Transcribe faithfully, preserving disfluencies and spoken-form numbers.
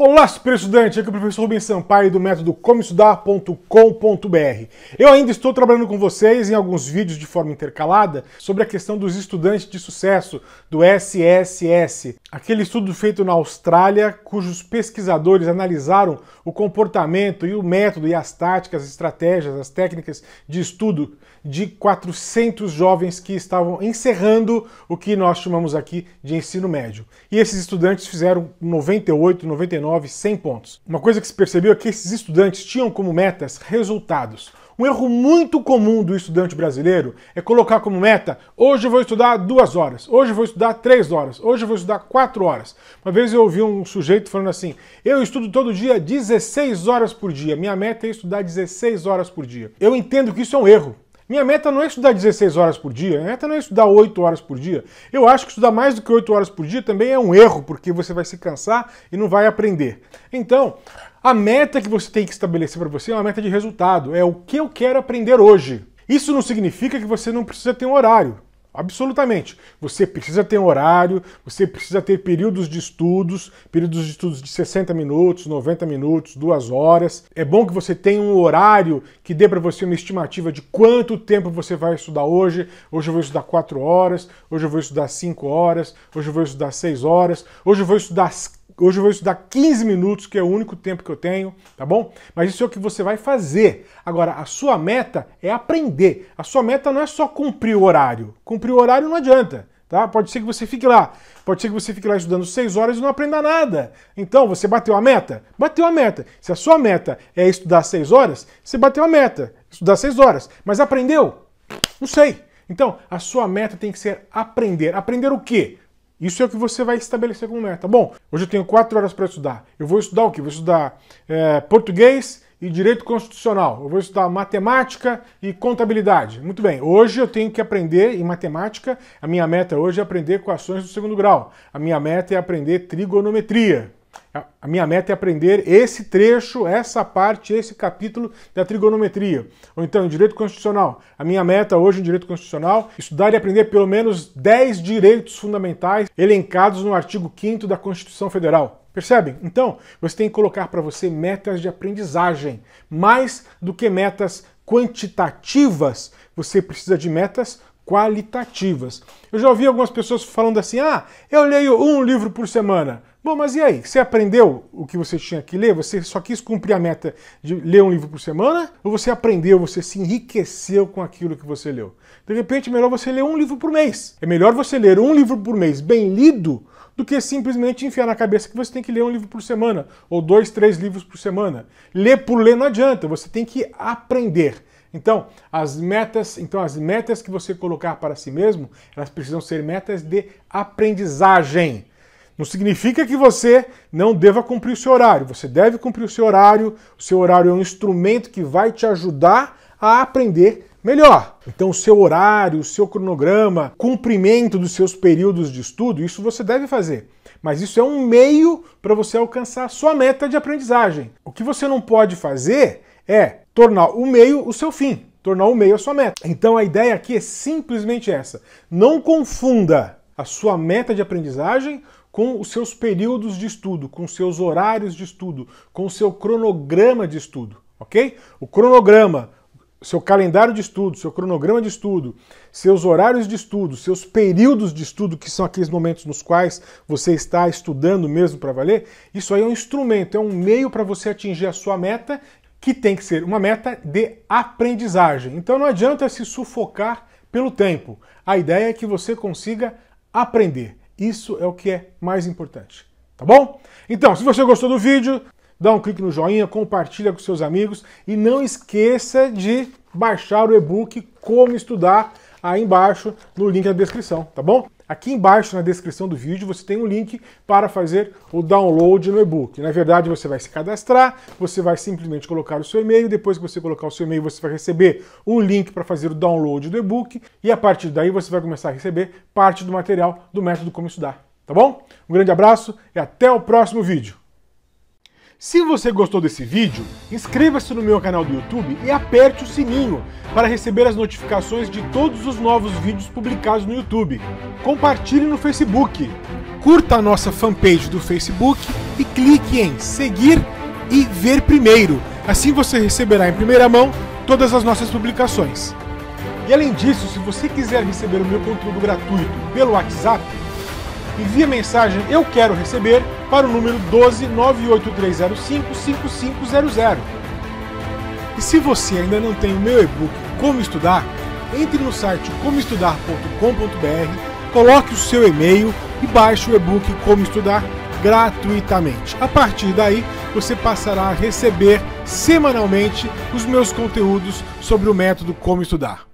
Olá, super estudante! Aqui é o professor Rubens Sampaio do método como estudar ponto com ponto br. Eu ainda estou trabalhando com vocês em alguns vídeos de forma intercalada sobre a questão dos estudantes de sucesso, do S S S. Aquele estudo feito na Austrália, cujos pesquisadores analisaram o comportamento e o método e as táticas, as estratégias, as técnicas de estudo de quatrocentos jovens que estavam encerrando o que nós chamamos aqui de ensino médio. E esses estudantes fizeram noventa e oito, noventa e nove, cem pontos. Uma coisa que se percebeu é que esses estudantes tinham como metas resultados. Um erro muito comum do estudante brasileiro é colocar como meta: hoje eu vou estudar duas horas, hoje eu vou estudar três horas, hoje eu vou estudar quatro horas. Uma vez eu ouvi um sujeito falando assim: eu estudo todo dia dezesseis horas por dia, minha meta é estudar dezesseis horas por dia. Eu entendo que isso é um erro. Minha meta não é estudar dezesseis horas por dia, minha meta não é estudar oito horas por dia. Eu acho que estudar mais do que oito horas por dia também é um erro, porque você vai se cansar e não vai aprender. Então, a meta que você tem que estabelecer para você é uma meta de resultado, é o que eu quero aprender hoje. Isso não significa que você não precisa ter um horário. Absolutamente. Você precisa ter um horário, você precisa ter períodos de estudos, períodos de estudos de sessenta minutos, noventa minutos, duas horas. É bom que você tenha um horário que dê para você uma estimativa de quanto tempo você vai estudar hoje. Hoje eu vou estudar quatro horas, hoje eu vou estudar cinco horas, hoje eu vou estudar seis horas, hoje eu vou estudar Hoje eu vou estudar quinze minutos, que é o único tempo que eu tenho, tá bom? Mas isso é o que você vai fazer. Agora, a sua meta é aprender. A sua meta não é só cumprir o horário. Cumprir o horário não adianta, tá? Pode ser que você fique lá. Pode ser que você fique lá estudando seis horas e não aprenda nada. Então, você bateu a meta? Bateu a meta. Se a sua meta é estudar seis horas, você bateu a meta. Estudar seis horas. Mas aprendeu? Não sei. Então, a sua meta tem que ser aprender. Aprender o quê? Isso é o que você vai estabelecer como meta. Bom, hoje eu tenho quatro horas para estudar. Eu vou estudar o quê? Vou estudar é, português e direito constitucional. Eu vou estudar matemática e contabilidade. Muito bem, hoje eu tenho que aprender em matemática. A minha meta hoje é aprender equações do segundo grau. A minha meta é aprender trigonometria. A minha meta é aprender esse trecho, essa parte, esse capítulo da trigonometria. Ou então, em direito constitucional. A minha meta hoje em direito constitucional é estudar e aprender pelo menos dez direitos fundamentais elencados no artigo quinto da Constituição Federal. Percebem? Então, você tem que colocar para você metas de aprendizagem. Mais do que metas quantitativas, você precisa de metas qualitativas. Eu já ouvi algumas pessoas falando assim: ah, eu leio um livro por semana. Bom, mas e aí? Você aprendeu o que você tinha que ler? Você só quis cumprir a meta de ler um livro por semana? Ou você aprendeu, você se enriqueceu com aquilo que você leu? De repente, é melhor você ler um livro por mês. É melhor você ler um livro por mês bem lido do que simplesmente enfiar na cabeça que você tem que ler um livro por semana, ou dois, três livros por semana. Ler por ler não adianta, você tem que aprender. Então, as metas, então, as metas que você colocar para si mesmo, elas precisam ser metas de aprendizagem. Não significa que você não deva cumprir o seu horário. Você deve cumprir o seu horário. O seu horário é um instrumento que vai te ajudar a aprender melhor. Então, o seu horário, o seu cronograma, cumprimento dos seus períodos de estudo, isso você deve fazer. Mas isso é um meio para você alcançar a sua meta de aprendizagem. O que você não pode fazer é tornar o meio o seu fim, tornar o meio a sua meta. Então, a ideia aqui é simplesmente essa. Não confunda a sua meta de aprendizagem com os seus períodos de estudo, com os seus horários de estudo, com o seu cronograma de estudo, ok? O cronograma, seu calendário de estudo, seu cronograma de estudo, seus horários de estudo, seus períodos de estudo, que são aqueles momentos nos quais você está estudando mesmo para valer, isso aí é um instrumento, é um meio para você atingir a sua meta, que tem que ser uma meta de aprendizagem. Então não adianta se sufocar pelo tempo. A ideia é que você consiga aprender. Isso é o que é mais importante, tá bom? Então, se você gostou do vídeo, dá um clique no joinha, compartilha com seus amigos e não esqueça de baixar o e-book Como Estudar aí embaixo no link na descrição, tá bom? Aqui embaixo na descrição do vídeo você tem um link para fazer o download no e-book. Na verdade, você vai se cadastrar, você vai simplesmente colocar o seu e-mail, depois que você colocar o seu e-mail, você vai receber um link para fazer o download do e-book e a partir daí você vai começar a receber parte do material do método Como Estudar, tá bom? Um grande abraço e até o próximo vídeo! Se você gostou desse vídeo, inscreva-se no meu canal do YouTube e aperte o sininho para receber as notificações de todos os novos vídeos publicados no YouTube. Compartilhe no Facebook, curta a nossa fanpage do Facebook e clique em seguir e ver primeiro. Assim você receberá em primeira mão todas as nossas publicações. E além disso, se você quiser receber o meu conteúdo gratuito pelo WhatsApp, envie a mensagem Eu Quero Receber para o número um dois nove oito três zero cinco cinco cinco zero zero. E se você ainda não tem o meu e-book Como Estudar, entre no site como estudar ponto com ponto br, coloque o seu e-mail e baixe o e-book Como Estudar gratuitamente. A partir daí, você passará a receber semanalmente os meus conteúdos sobre o método Como Estudar.